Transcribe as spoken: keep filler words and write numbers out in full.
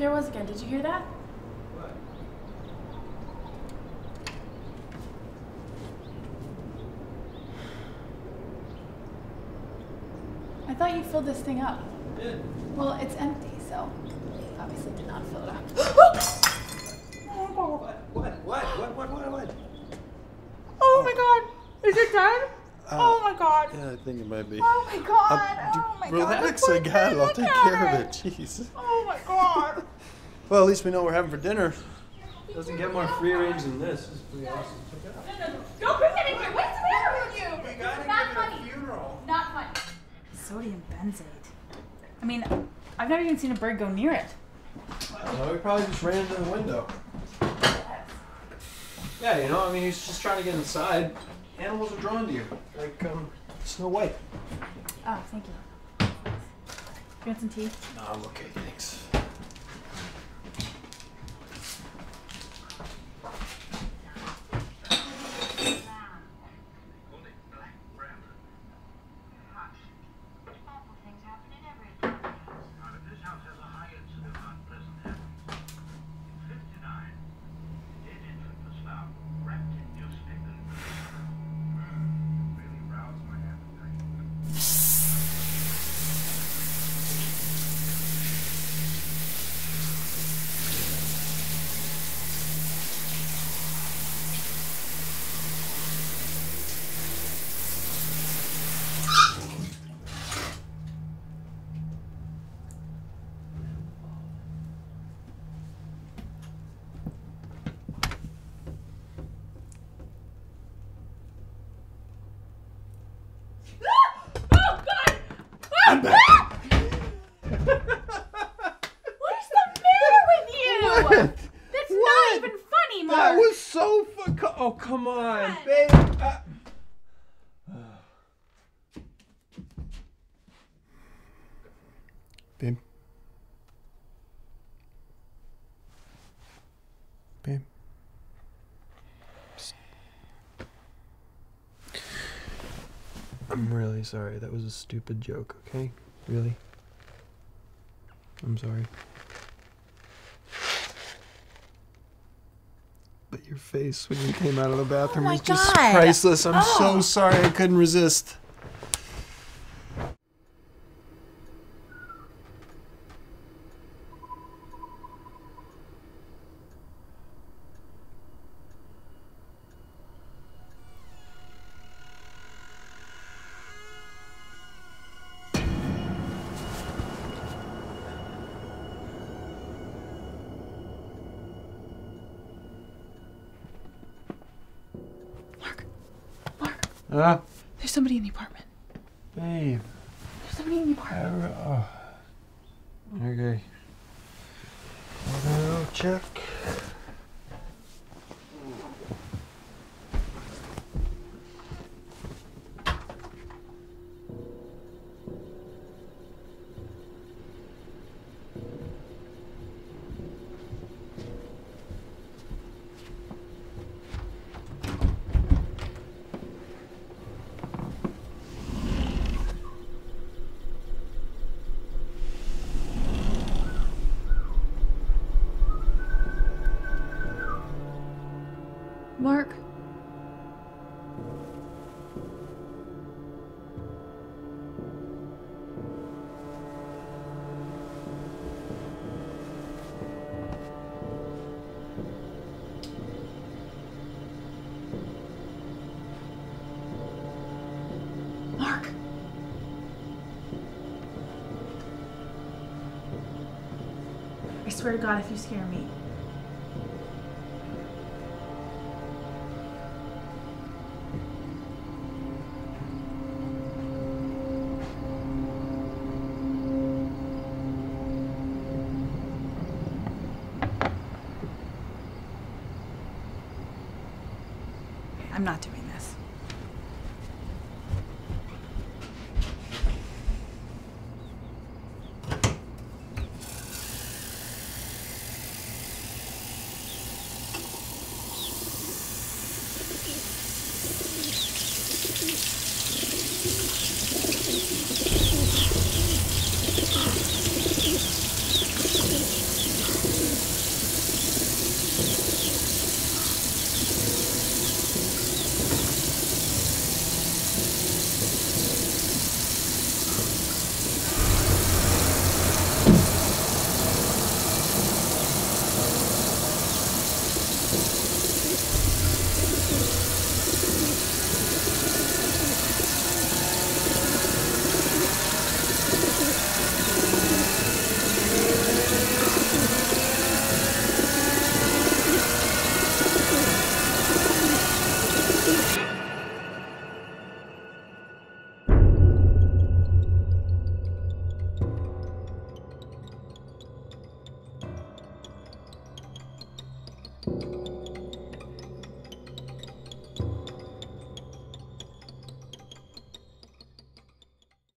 There was again. Did you hear that? What? I thought you filled this thing up. I did. Well, it's empty, so obviously did not fill it up. What? What? What? What? What? What? What? Oh my God! Is it done? Uh, oh my God! Yeah, I think it might be. Oh my God! Uh, oh my relax, God! Relax, I got it. I'll take care of it. Jeez. Oh my God! Well, at least we know what we're having for dinner. Doesn't get more free-range than this. This is pretty awesome. Check it out. No, no, no! Don't bring that in here. What's the matter with you? We gotta get a funeral. Not funny. Sodium benzoate. I mean, I've never even seen a bird go near it. Well, we probably just ran into the window. Yeah, you know, I mean, he's just trying to get inside. Animals are drawn to you, like um, Snow White. Oh, thank you. Do you want some tea? No, I'm okay, thanks. I'm back. What is the matter with you? What? That's what? Not even funny, Mark. That was so fun. Oh, come on, what? Babe. Uh, uh. Babe. Babe. Psst. I'm really sorry. That was a stupid joke, okay? Really? I'm sorry. But your face when you came out of the bathroom oh was just God. Priceless. I'm oh. so sorry I couldn't resist. Uh, There's somebody in the apartment. Babe. There's somebody in the apartment. Uh, oh. Okay. I'll check. Mark. Mark. I swear to God, if you scare me. I'm not doing this.